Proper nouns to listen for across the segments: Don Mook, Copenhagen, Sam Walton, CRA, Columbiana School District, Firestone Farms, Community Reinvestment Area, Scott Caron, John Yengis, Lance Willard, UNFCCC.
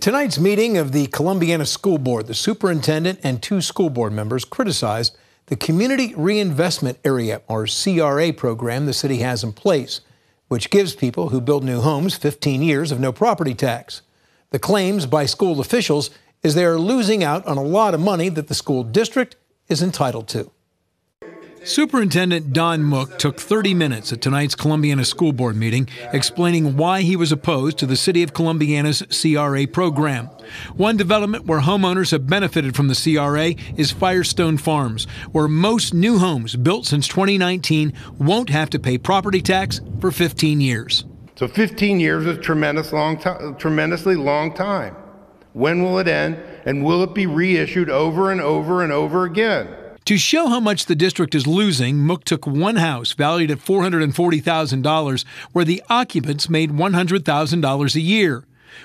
At tonight's meeting of the Columbiana School Board, the superintendent and two school board members criticized the Community Reinvestment Area, or CRA, program the city has in place, which gives people who build new homes 15 years of no property tax. The claims by school officials is they are losing out on a lot of money that the school district is entitled to. Superintendent Don Mook took 30 minutes at tonight's Columbiana School Board meeting explaining why he was opposed to the City of Columbiana's CRA program. One development where homeowners have benefited from the CRA is Firestone Farms, where most new homes built since 2019 won't have to pay property tax for 15 years. So 15 years is a tremendously long time. When will it end, and will it be reissued over and over and over again? To show how much the district is losing, Mook took one house valued at $440,000 where the occupants made $100,000 a year.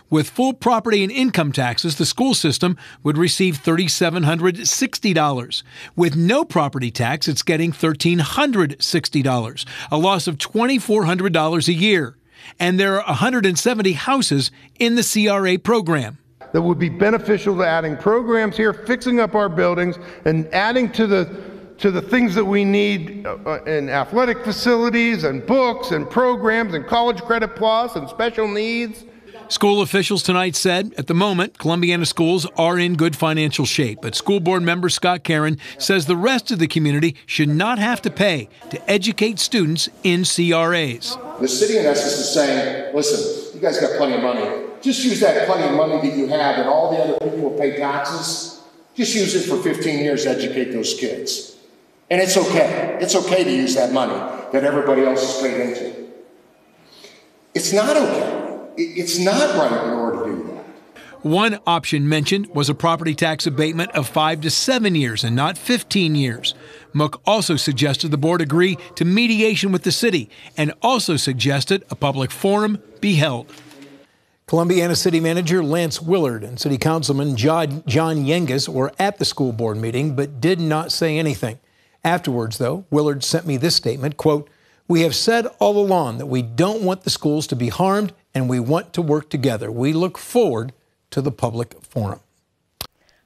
With full property and income taxes, the school system would receive $3,760. With no property tax, it's getting $1,360, a loss of $2,400 a year. And there are 170 houses in the CRA program that would be beneficial to adding programs here, fixing up our buildings, and adding to the things that we need in athletic facilities and books and programs and college credit plus and special needs. School officials tonight said, at the moment, Columbiana schools are in good financial shape, but school board member Scott Caron says the rest of the community should not have to pay to educate students in CRAs. The city, in essence, is saying, listen, you guys got plenty of money. Just use that plenty of money that you have and all the other people who pay taxes. Just use it for 15 years to educate those kids. And it's okay. It's okay to use that money that everybody else is paid into. It's not okay. It's not right in order to do that. One option mentioned was a property tax abatement of 5 to 7 years and not 15 years. Mook also suggested the board agree to mediation with the city and also suggested a public forum be held. Columbiana City Manager Lance Willard and City Councilman John Yengis were at the school board meeting but did not say anything. Afterwards, though, Willard sent me this statement, quote, "We have said all along that we don't want the schools to be harmed and we want to work together. We look forward to the public forum."